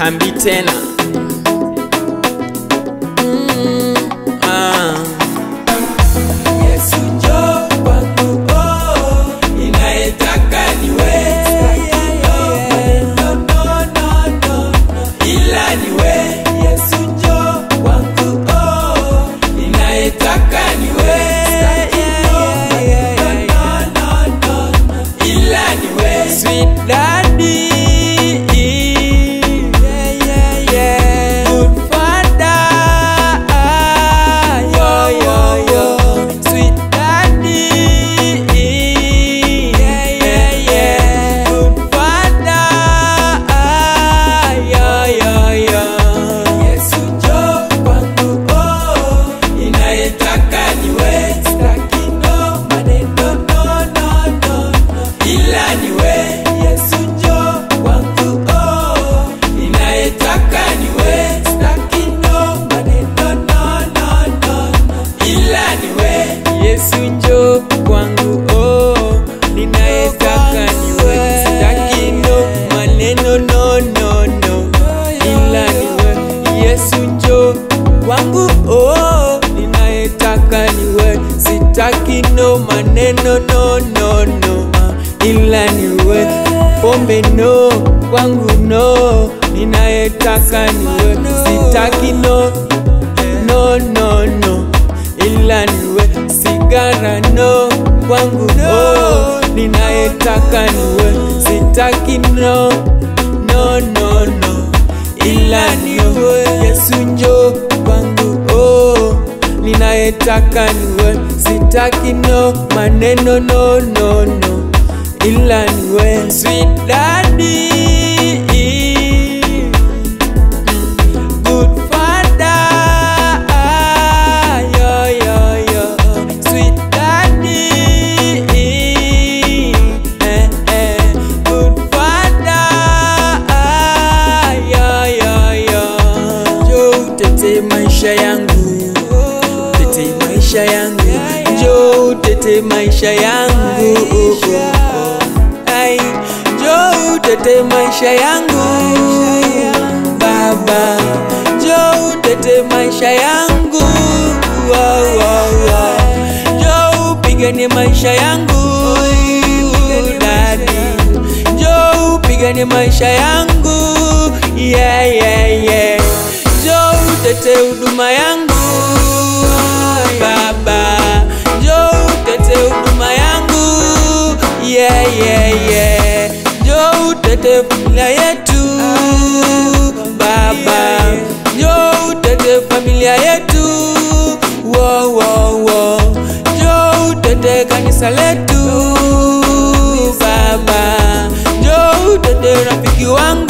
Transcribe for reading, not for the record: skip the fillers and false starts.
hambi tena. Sitaki no maneno no ila niwe pombe no kwangu no ninayetaka niwe sitaki no ila niwe sigara no kwangu no ninayetaka niwe sitaki no ila niwe Yesu njoo kwangu ninayetaka niwe sitaki no maneno no ila niwe sweet daddy good father yo sweet daddy good father yo tete maisha yangu tete maisha yangu Joe tete maisha yangu ai Joe tete maisha yangu baba Joe tete maisha yangu Joe piganie maisha yangu daddy Joe piganie maisha yangu Joe tete huduma yangu baba Joe tete familia yetu baba Joe tete familia yetu Joe tete kanisa letu baba Joe tete rafiki wangu